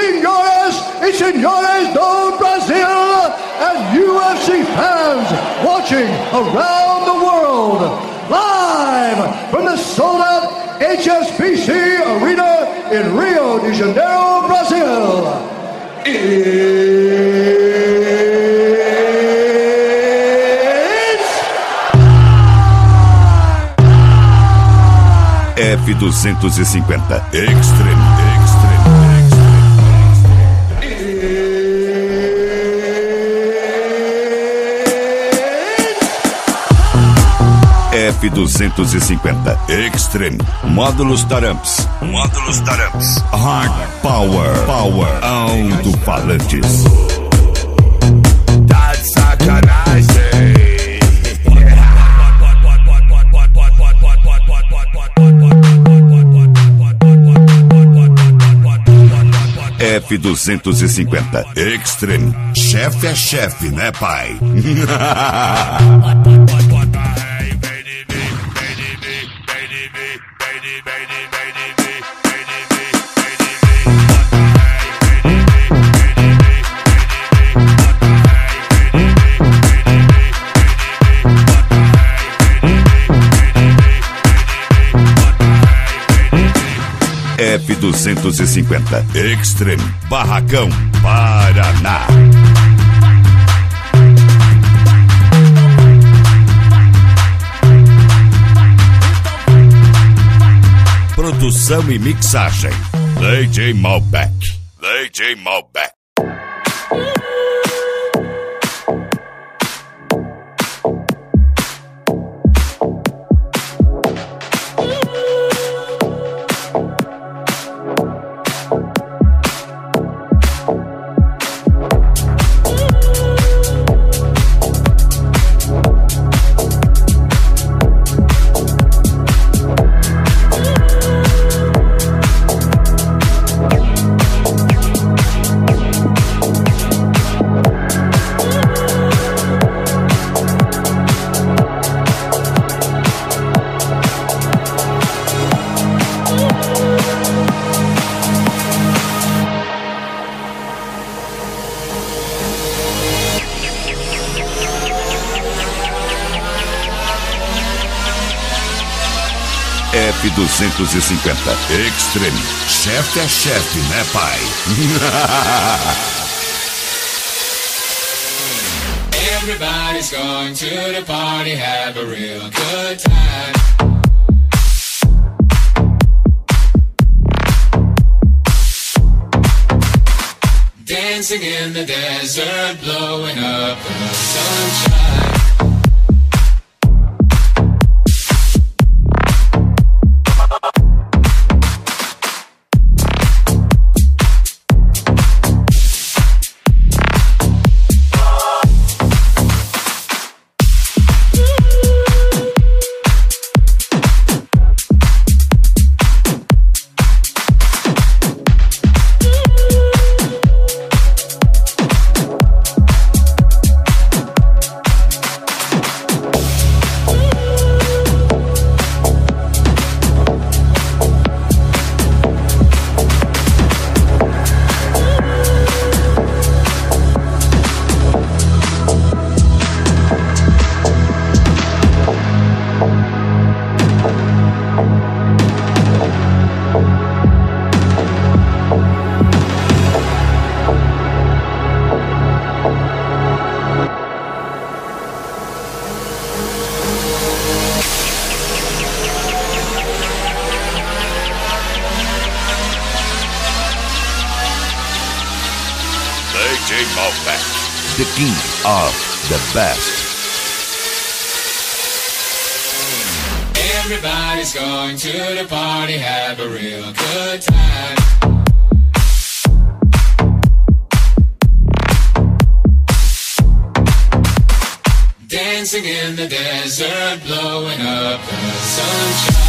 Senhoras e senhores do Brasil and UFC fans watching around the world, live from the sold-out HSBC Arena in Rio de Janeiro, Brazil. It's F250 Extreme. F250 Extreme. Módulos Taramps. Módulos Taramps. Hard Power. Power. Alto-falantes. Tá de sacanagem. F250 Extreme. Chefe é chefe, né, pai? F250 Extreme. Barracão, Paraná. Produção e mixagem DJ Malbek. DJ Malbek. F250 Extreme. Chefe é chefe, né, pai? Everybody's going to the party, have a real good time. Dancing in the desert, blowing up the sunshine. The king of the best. Everybody's going to the party, have a real good time. Dancing in the desert, blowing up the sunshine.